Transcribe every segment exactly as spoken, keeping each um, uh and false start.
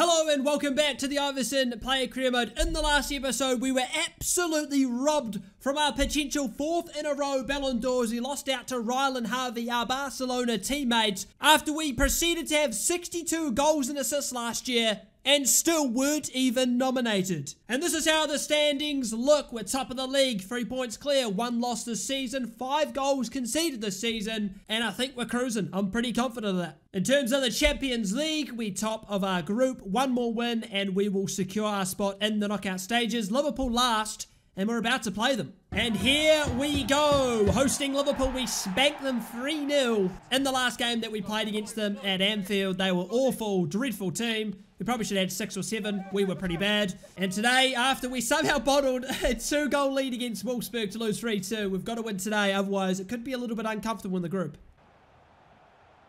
Hello and welcome back to the Iverson Player Career Mode. In the last episode, we were absolutely robbed from our potential fourth in a row Ballon d'Ors. We lost out to Rylan Harvey, our Barcelona teammates, after we proceeded to have sixty-two goals and assists last year and still weren't even nominated. And this is how the standings look. We're top of the league, three points clear, one loss this season, five goals conceded this season, and I think we're cruising. I'm pretty confident of that. In terms of the Champions League, we top of our group, one more win, and we will secure our spot in the knockout stages. Liverpool last, and we're about to play them. And here we go. Hosting Liverpool, we spanked them three nil in the last game that we played against them at Anfield. They were awful, dreadful team. We probably should have had six or seven. We were pretty bad. And today, after we somehow bottled a two-goal lead against Wolfsburg to lose three two, we've got to win today. Otherwise, it could be a little bit uncomfortable in the group.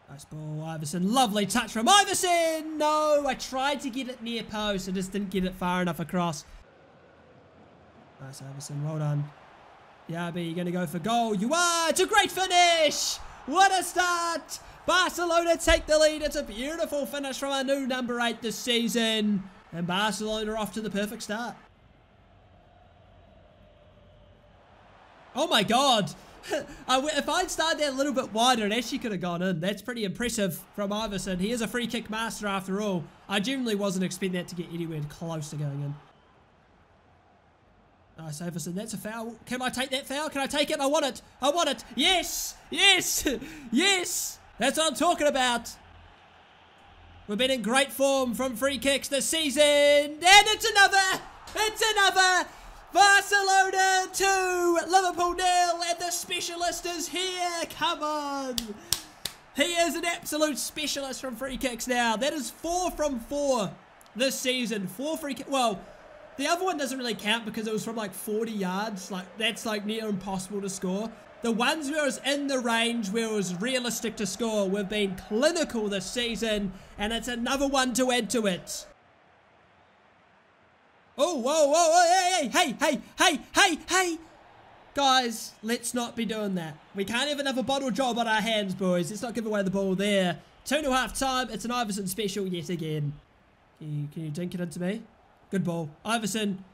Nice ball, Iverson. Lovely touch from Iverson. No, I tried to get it near post. I just didn't get it far enough across. Nice, Iverson. Well done. Yabi, you're going to go for goal. You are! It's a great finish! What a start! Barcelona take the lead. It's a beautiful finish from our new number eight this season. And Barcelona off to the perfect start. Oh my God. If I'd started that a little bit wider, it actually could have gone in. That's pretty impressive from Iverson. He is a free kick master after all. I generally wasn't expecting that to get anywhere close to going in. Nice, Iverson. That's a foul. Can I take that foul? Can I take it? I want it. I want it. Yes. Yes. Yes. That's what I'm talking about. We've been in great form from free kicks this season. And it's another. It's another. Barcelona two. Liverpool nil. And the specialist is here. Come on. He is an absolute specialist from free kicks now. That is four from four this season. Four free kicks. Well, the other one doesn't really count because it was from like forty yards. Like that's like near impossible to score. The ones where it was in the range, where it was realistic to score, we've been clinical this season, and it's another one to add to it. Oh, whoa, whoa, whoa, hey, hey, hey, hey, hey, hey. Guys, let's not be doing that. We can't even have a bottle job on our hands, boys. Let's not give away the ball there. Two to half time. It's an Iverson special yet again. Can you, can you dink it into me? Good ball. Iverson.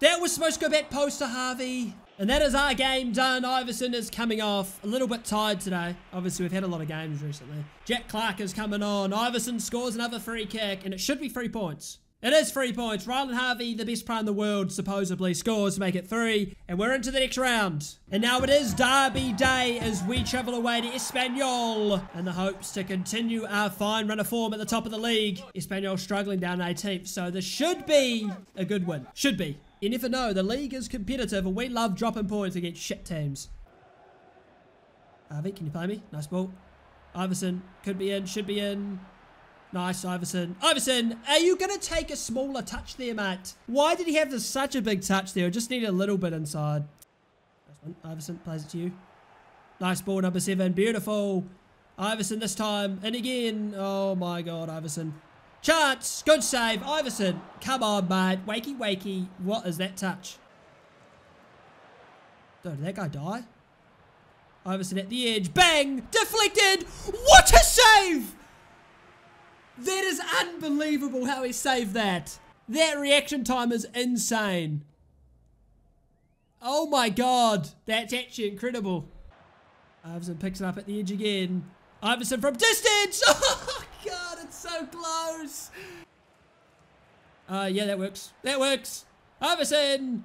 That was supposed to go back post to Harvey. And that is our game done. Iverson is coming off. A little bit tired today. Obviously, we've had a lot of games recently. Jack Clark is coming on. Iverson scores another free kick, and it should be three points. It is three points. Rylan Harvey, the best player in the world, supposedly scores to make it three. And we're into the next round. And now it is derby day as we travel away to Espanyol in the hopes to continue our fine run of form at the top of the league. Espanyol struggling down eighteenth, so this should be a good win. Should be. You never know, the league is competitive and we love dropping points against shit teams. Harvey, can you play me? Nice ball. Iverson, could be in, should be in. Nice, Iverson. Iverson, are you going to take a smaller touch there, mate? Why did he have this, such a big touch there? I just needed a little bit inside. Nice one. Iverson plays it to you. Nice ball, number seven. Beautiful. Iverson this time. And again. Oh my God, Iverson. Chance. Good save. Iverson. Come on, mate. Wakey, wakey. What is that touch? Dude, did that guy die? Iverson at the edge. Bang. Deflected. What a save. That is unbelievable how he saved that. That reaction time is insane. Oh, my God. That's actually incredible. Iverson picks it up at the edge again. Iverson from distance. Oh, God. So close. Uh, yeah, that works. That works. Iverson.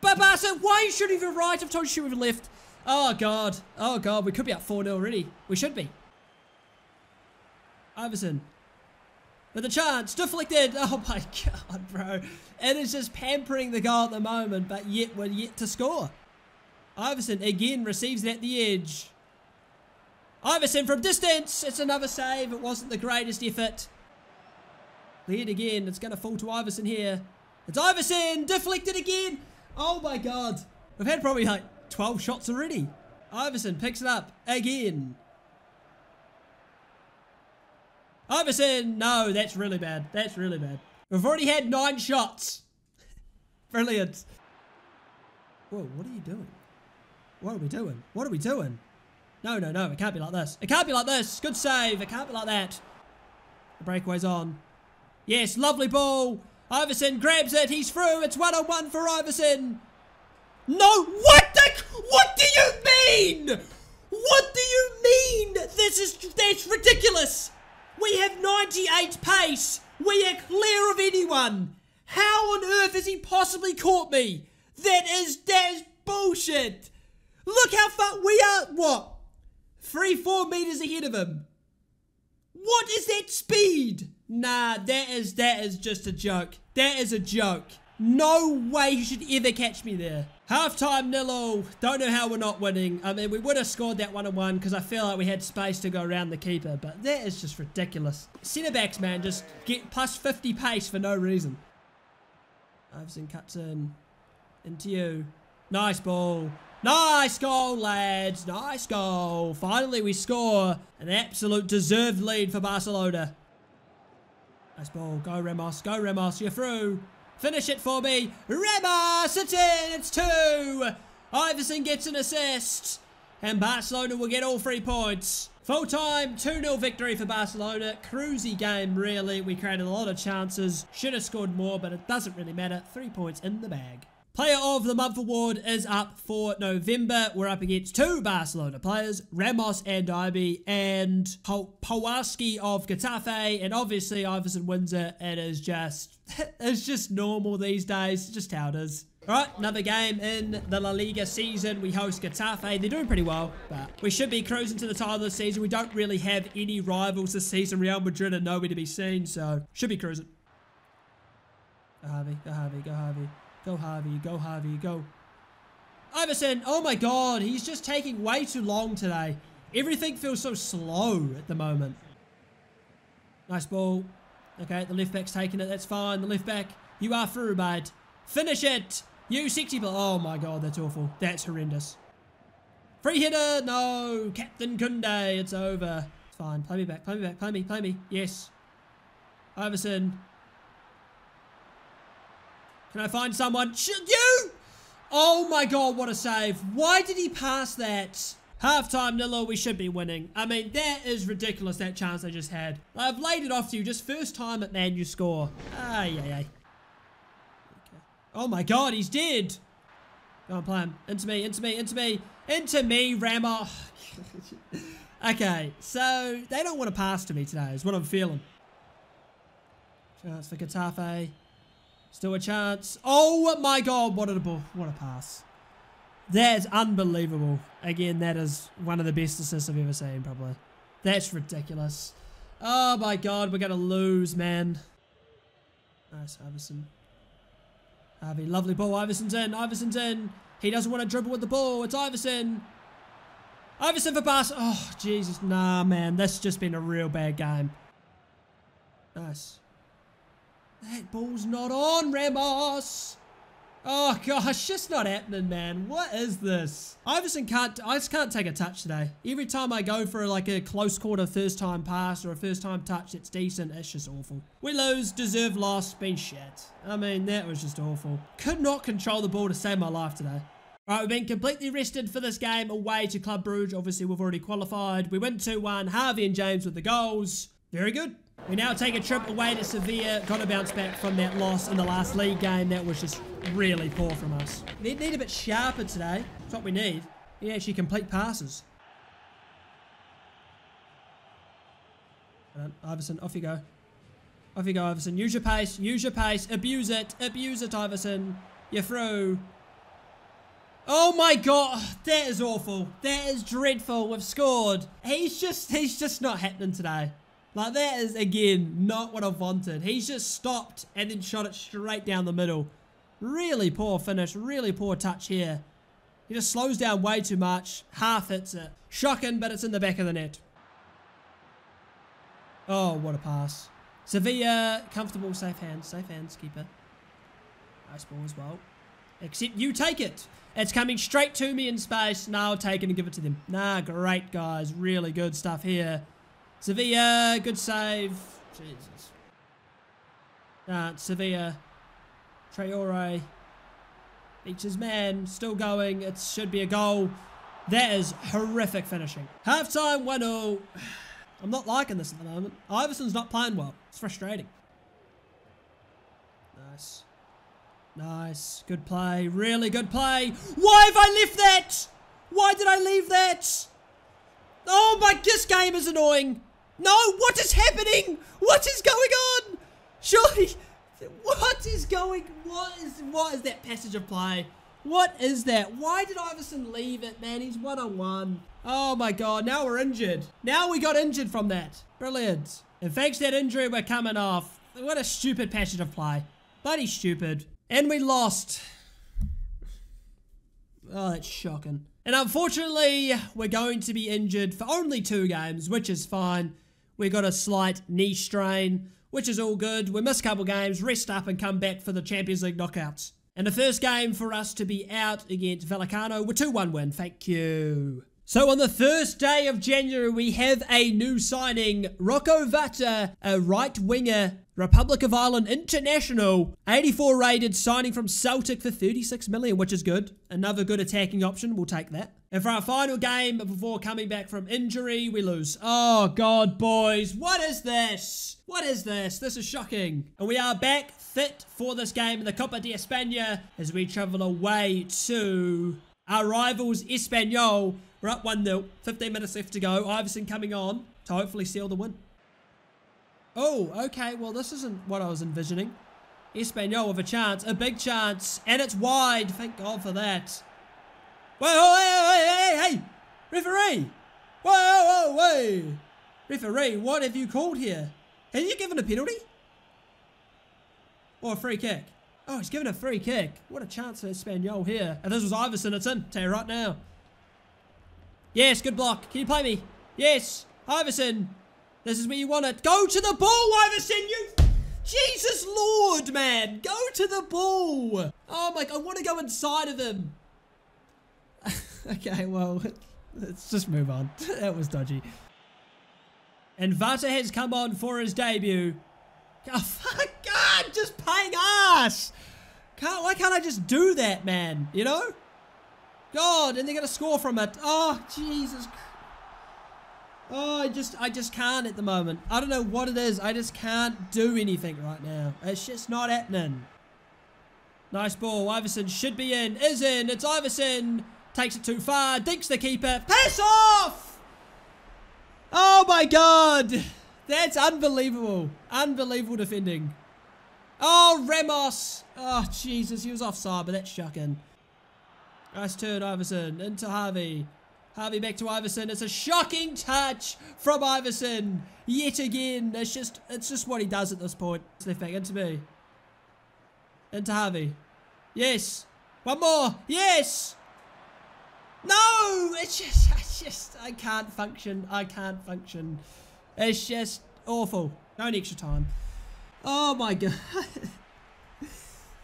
But Barca, why are you shooting from right? I've told you to shoot from left. Oh, God. Oh, God. We could be up four nil already. We should be. Iverson. With a chance. Deflected. Oh, my God, bro. It is just pampering the goal at the moment, but yet we're yet to score. Iverson again receives it at the edge. Iverson from distance. It's another save. It wasn't the greatest effort. Cleared again. It's going to fall to Iverson here. It's Iverson. Deflected again. Oh, my God. We've had probably like twelve shots already. Iverson picks it up again. Iverson. No, that's really bad. That's really bad. We've already had nine shots. Brilliant. Whoa, what are you doing? What are we doing? What are we doing? No, no, no. It can't be like this. It can't be like this. Good save. It can't be like that. The breakaway's on. Yes, lovely ball. Iverson grabs it. He's through. It's one on one for Iverson. No, what the? What do you mean? What do you mean? This is that's ridiculous. We have ninety-eight pace. We are clear of anyone. How on earth has he possibly caught me? That is that is bullshit. Look how far we are. What? Three, four meters ahead of him. What is that speed? Nah, that is that is just a joke. That is a joke. No way you should ever catch me there. Halftime nil all. Don't know how we're not winning. I mean, we would have scored that one on one because I feel like we had space to go around the keeper, but that is just ridiculous. Centre-backs, man, just get plus fifty pace for no reason. Iverson cuts in. Into you. Nice ball. Nice goal, lads. Nice goal. Finally, we score. An absolute deserved lead for Barcelona. Nice ball. Go, Ramos. Go, Ramos. You're through. Finish it for me. Ramos. It's in. It's two. Iverson gets an assist. And Barcelona will get all three points. Full time, two nil victory for Barcelona. Cruisy game, really. We created a lot of chances. Should have scored more, but it doesn't really matter. Three points in the bag. Player of the Month award is up for November. We're up against two Barcelona players, Ramos and Ibe, and Powarski of Getafe, and obviously Iverson wins it. It is just, it's just normal these days, just how it is. All right, another game in the La Liga season. We host Getafe. They're doing pretty well, but we should be cruising to the title this season. We don't really have any rivals this season. Real Madrid are nowhere to be seen, so should be cruising. Go Harvey, go Harvey, go Harvey. Go Harvey, go Harvey, go. Iverson, oh my god, he's just taking way too long today. Everything feels so slow at the moment. Nice ball. Okay, the left back's taking it, that's fine. The left back, you are through, mate. Finish it. You sexy ball. Oh my god, that's awful. That's horrendous. Free hitter, no. Captain Kunde, it's over. It's fine, play me back, play me back, play me, play me. Yes. Iverson. Can I find someone? Should you? Oh my god, what a save. Why did he pass that? Halftime nil all, we should be winning. I mean, that is ridiculous, that chance they just had. I've laid it off to you, just first time at man, you score. Ay, ay, ay. Okay. Oh my god, he's dead. Go on, play him. Into me, into me, into me. Into me, Ramo. Okay, so they don't want to pass to me today, is what I'm feeling. Chance for Getafe. Still a chance. Oh my god, what a ball. What a pass. That is unbelievable. Again, that is one of the best assists I've ever seen, probably. That's ridiculous. Oh my god, we're going to lose, man. Nice, Iverson. Harvey, lovely ball. Iverson's in. Iverson's in. He doesn't want to dribble with the ball. It's Iverson. Iverson for pass. Oh, Jesus. Nah, man. That's just been a real bad game. Nice. That ball's not on, Ramos. Oh, gosh, just not happening, man. What is this? Iverson can't, I just can't take a touch today. Every time I go for like a close quarter first time pass or a first time touch, it's decent. It's just awful. We lose, deserve loss, been shit. I mean, that was just awful. Could not control the ball to save my life today. All right, we've been completely rested for this game away to Club Brugge. Obviously, we've already qualified. We win two one. Harvey and James with the goals. Very good. We now take a trip away to Sevilla. Got to bounce back from that loss in the last league game. That was just really poor from us. Need, need a bit sharper today. That's what we need. We need actually complete passes. All right, Iverson, off you go. Off you go, Iverson. Use your pace. Use your pace. Abuse it. Abuse it, Iverson. You're through. Oh my god, that is awful. That is dreadful. We've scored. He's just, he's just not happening today. Like, that is, again, not what I've wanted. He's just stopped and then shot it straight down the middle. Really poor finish. Really poor touch here. He just slows down way too much. Half hits it. Shocking, but it's in the back of the net. Oh, what a pass. Sevilla, comfortable, safe hands. Safe hands, keeper. Nice ball as well. Except you take it. It's coming straight to me in space. Now I'll take it and give it to them. Nah, great, guys. Really good stuff here. Sevilla, good save. Jesus. Nah, Sevilla. Traore. Beats his man. Still going. It should be a goal. That is horrific finishing. Halftime, one all. I'm not liking this at the moment. Iverson's not playing well. It's frustrating. Nice. Nice. Good play. Really good play. Why have I left that? Why did I leave that? Oh my, this game is annoying. No, what is happening? What is going on? Surely, what is going, what is, what is that passage of play? What is that? Why did Iverson leave it, man? He's one on one. Oh my God, now we're injured. Now we got injured from that. Brilliant. And thanks to that injury, we're coming off. What a stupid passage of play. Bloody stupid. And we lost. Oh, that's shocking. And unfortunately, we're going to be injured for only two games, which is fine. We got a slight knee strain, which is all good. We missed a couple games, rest up and come back for the Champions League knockouts. And the first game for us to be out against Vallecano, we're two one win. Thank you. So on the first day of January, we have a new signing, Rocco Vata, a right winger, Republic of Ireland international, eighty-four rated, signing from Celtic for thirty-six million, which is good. Another good attacking option, we'll take that. And for our final game before coming back from injury, we lose. Oh God, boys, what is this? What is this? This is shocking. And we are back fit for this game in the Copa de España as we travel away to our rivals Espanyol. We're up one nil, fifteen minutes left to go. Iverson coming on to hopefully seal the win. Oh, okay. Well, this isn't what I was envisioning. Espanyol with a chance. A big chance. And it's wide. Thank God for that. Whoa, hey, hey, hey, hey. Referee. Whoa, whoa, whoa. Referee, what have you called here? Have you given a penalty? Or a free kick? Oh, he's given a free kick. What a chance for Espanyol here. If this was Iverson, it's in. Tell you right now. Yes, good block. Can you play me? Yes. Iverson. This is where you want it. Go to the ball, Iverson, you... Jesus Lord, man. Go to the ball. Oh, my God. I want to go inside of him. Okay, well, let's just move on. That was dodgy. And Vata has come on for his debut. Oh, fuck, God. Just paying ass. Can't, why can't I just do that, man? You know? God, and they're going to score from it. Oh, Jesus Christ. Oh, I just, I just can't at the moment. I don't know what it is. I just can't do anything right now. It's just not happening. Nice ball. Iverson should be in. Is in. It's Iverson. Takes it too far. Dinks the keeper. Pass off! Oh, my God. That's unbelievable. Unbelievable defending. Oh, Ramos. Oh, Jesus. He was offside, but that's shocking. Nice turn, Iverson. Into Harvey. Harvey back to Iverson. It's a shocking touch from Iverson. Yet again. It's just it's just what he does at this point. Left back into me. Into Harvey. Yes. One more. Yes. No. It's just, I just, I can't function. I can't function. It's just awful. No extra time. Oh my God.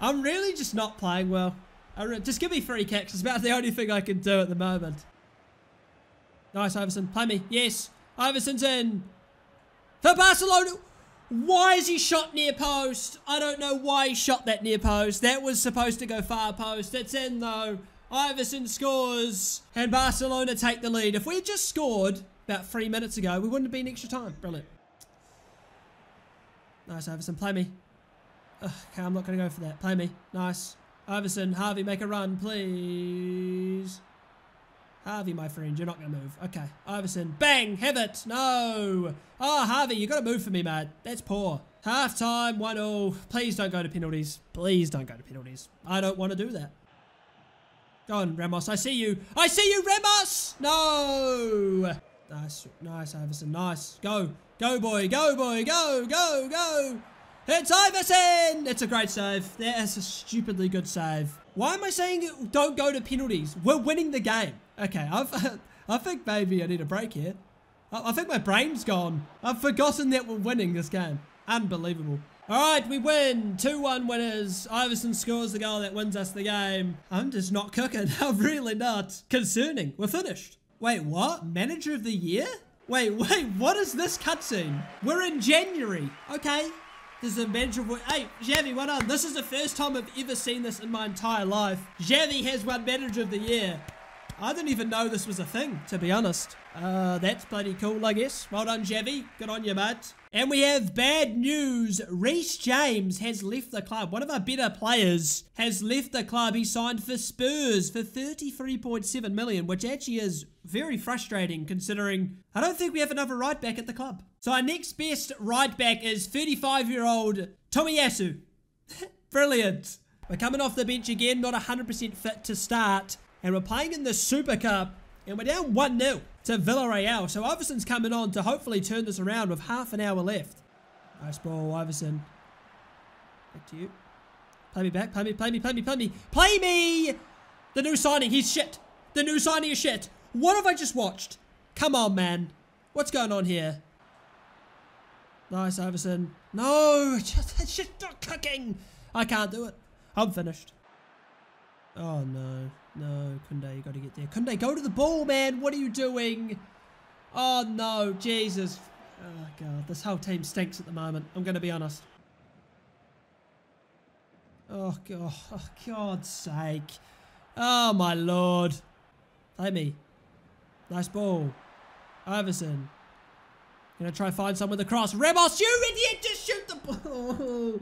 I'm really just not playing well. I re just give me free kicks. It's about the only thing I can do at the moment. Nice, Iverson. Play me. Yes. Iverson's in. For Barcelona. Why is he shot near post? I don't know why he shot that near post. That was supposed to go far post. It's in, though. Iverson scores. And Barcelona take the lead. If we had just scored about three minutes ago, we wouldn't have been extra time. Brilliant. Nice, Iverson. Play me. Ugh, okay, I'm not going to go for that. Play me. Nice. Iverson, Harvey, make a run, please. Harvey, my friend, you're not going to move. Okay, Iverson. Bang! Have it! No! Oh, Harvey, you got to move for me, mate. That's poor. Half time, one all. Please don't go to penalties. Please don't go to penalties. I don't want to do that. Go on, Ramos. I see you. I see you, Ramos! No! Nice, nice, Iverson. Nice. Go. Go, boy. Go, boy. Go, go, go! It's Iverson! It's a great save. That is a stupidly good save. Why am I saying don't go to penalties? We're winning the game. Okay, I've, I think maybe I need a break here. I, I think my brain's gone. I've forgotten that we're winning this game. Unbelievable. All right, we win. two one winners. Iverson scores the goal that wins us the game. I'm just not cooking. I'm really not. Concerning. We're finished. Wait, what? Manager of the year? Wait, wait, what is this cutscene? We're in January. Okay. This is a manager of... Hey, Xavi, well done. This is the first time I've ever seen this in my entire life. Xavi has won manager of the year. I didn't even know this was a thing, to be honest. Uh, that's bloody cool, I guess. Well done, Xavi. Good on you, mate. And we have bad news. Reece James has left the club. One of our better players has left the club. He signed for Spurs for thirty-three point seven million dollars, which actually is very frustrating considering I don't think we have another right back at the club. So our next best right back is thirty-five-year-old Tomiyasu. Brilliant. We're coming off the bench again, not one hundred percent fit to start. And we're playing in the Super Cup, and we're down one nil to Villarreal. So Iverson's coming on to hopefully turn this around with half an hour left. Nice ball, Iverson. Back to you. Play me back. Play me, play me, play me, play me. Play me! The new signing, he's shit. The new signing is shit. What have I just watched? Come on, man. What's going on here? Nice, Iverson. No, just, it's just not cooking. I can't do it. I'm finished. Oh, no. No, Kunde, you got to get there. Kunde, go to the ball, man. What are you doing? Oh, no. Jesus. Oh, God. This whole team stinks at the moment. I'm going to be honest. Oh, God. Oh, God's sake. Oh, my Lord. Play me. Nice ball. Iverson. Going to try and find someone with a cross. Ramos, you idiot! Just shoot the ball.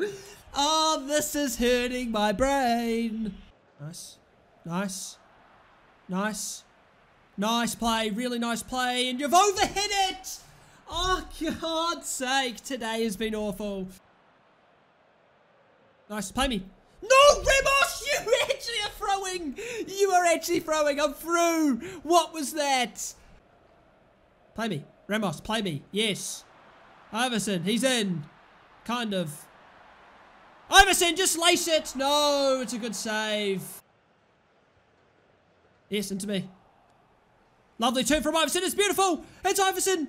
Oh, this is hurting my brain. Nice. Nice. Nice. Nice play. Really nice play. And you've overhit it. Oh, God's sake. Today has been awful. Nice. Play me. No, Ramos! You actually are throwing. You are actually throwing. I'm through. What was that? Play me. Ramos, play me. Yes. Iverson, he's in. Kind of. Iverson, just lace it. No, it's a good save. Yes, into me. Lovely turn from Iverson. It's beautiful. It's Iverson.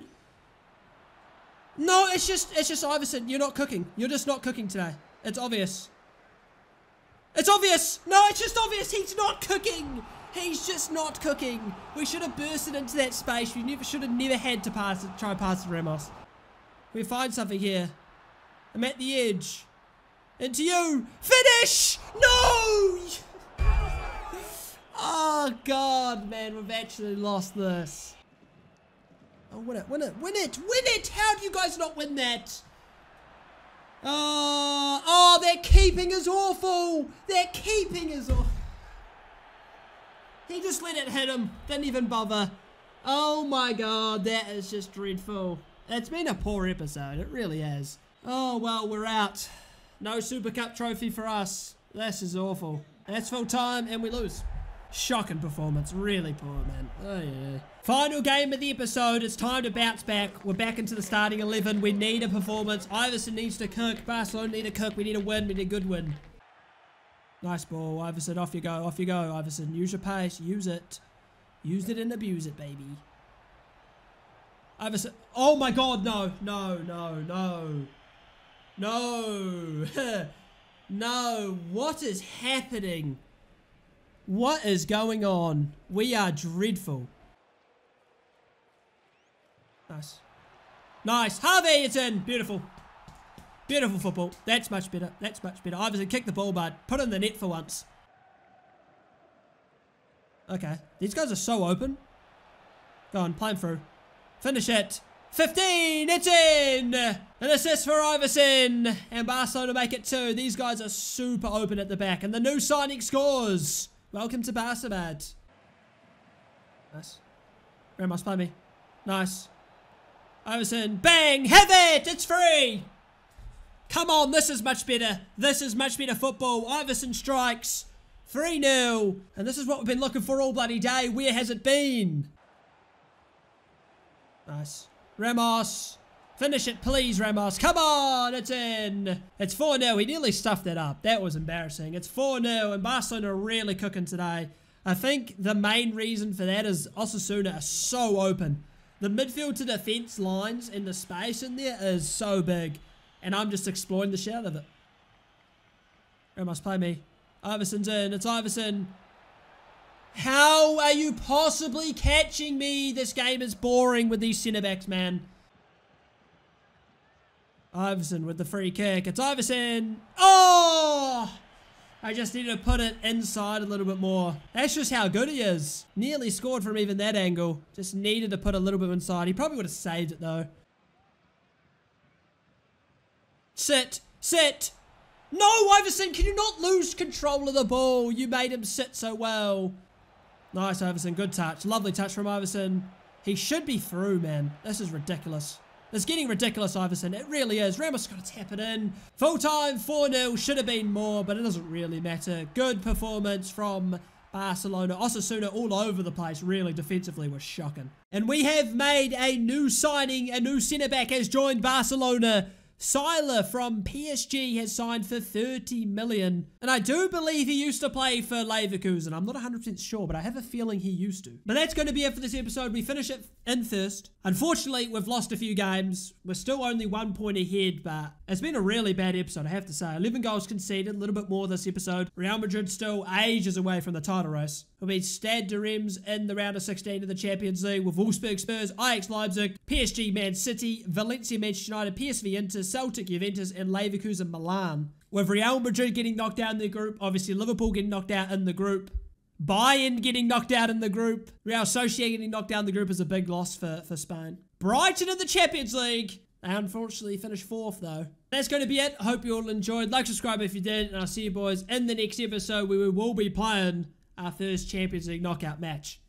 No, it's just it's just Iverson. You're not cooking. You're just not cooking today. It's obvious. It's obvious. No, it's just obvious. He's not cooking. He's just not cooking. We should have bursted into that space. We never should have never had to pass it. Try pass to Ramos. We find something here. I'm at the edge. Into you. Finish! No! Oh, God, man. We've actually lost this. Oh, win it. Win it. Win it. Win it. How do you guys not win that? Oh, oh, their keeping is awful. Their keeping is awful. He just let it hit him. Didn't even bother. Oh, my God. That is just dreadful. It's been a poor episode. It really has. Oh, well, we're out. No Super Cup trophy for us. This is awful. That's full time and we lose. Shocking performance. Really poor, man. Oh, yeah. Final game of the episode. It's time to bounce back. We're back into the starting eleven. We need a performance. Iverson needs to cook. Barcelona need to cook. We need a win. We need a good win. Nice ball, Iverson. Off you go. Off you go, Iverson. Use your pace. Use it. Use it and abuse it, baby. Iverson. Oh, my God. No. No, no, no. No. No. What is happening? What is going on? We are dreadful. Nice. Nice. Harvey, it's in. Beautiful. Beautiful football. That's much better. That's much better. Iverson, kick the ball, bud. Put in the net for once. Okay. These guys are so open. Go on. Play him through. Finish it. fifteen, it's in! An assist for Iverson, and Barcelona make it two. These guys are super open at the back, and the new signing scores. Welcome to Barcelona. Nice. Ramos, play me. Nice. Iverson, bang! Have it! It's free! Come on, this is much better. This is much better football. Iverson strikes. three nil. And this is what we've been looking for all bloody day. Where has it been? Nice. Ramos, finish it, please, Ramos. Come on, it's in. It's four nil. He nearly stuffed that up. That was embarrassing. It's four nil, and Barcelona are really cooking today. I think the main reason for that is Osasuna are so open. The midfield to defense lines and the space in there is so big, and I'm just exploiting the shit out of it. Ramos, play me. Iverson's in. It's Iverson. How are you possibly catching me? This game is boring with these centre-backs, man. Iverson with the free kick. It's Iverson. Oh! I just need to put it inside a little bit more. That's just how good he is. Nearly scored from even that angle. Just needed to put a little bit inside. He probably would have saved it though. Sit. Sit. No, Iverson, can you not lose control of the ball? You made him sit so well. Nice, Iverson. Good touch. Lovely touch from Iverson. He should be through, man. This is ridiculous. It's getting ridiculous, Iverson. It really is. Ramos got to tap it in. Full time, four nil. Should have been more, but it doesn't really matter. Good performance from Barcelona. Osasuna all over the place, really, defensively, was shocking. And we have made a new signing. A new centre-back has joined Barcelona. Sila from P S G has signed for thirty million. And I do believe he used to play for Leverkusen. I'm not one hundred percent sure, but I have a feeling he used to. But that's going to be it for this episode. We finish it in first. Unfortunately, we've lost a few games. We're still only one point ahead, but it's been a really bad episode, I have to say. eleven goals conceded, a little bit more this episode. Real Madrid still ages away from the title race. We'll be Stad de Rems in the round of sixteen of the Champions League with Wolfsburg, Spurs, Ajax Leipzig, P S G Man City, Valencia Manchester United, P S V Inter, Celtic Juventus, and Leverkusen Milan. With Real Madrid getting knocked out in the group, obviously Liverpool getting knocked out in the group, Bayern getting knocked out in the group, Real Sociedad getting knocked out in the group is a big loss for, for Spain. Brighton in the Champions League. They unfortunately finished fourth though. That's going to be it. Hope you all enjoyed. Like, subscribe if you did, and I'll see you boys in the next episode where we will be playing our first Champions League knockout match.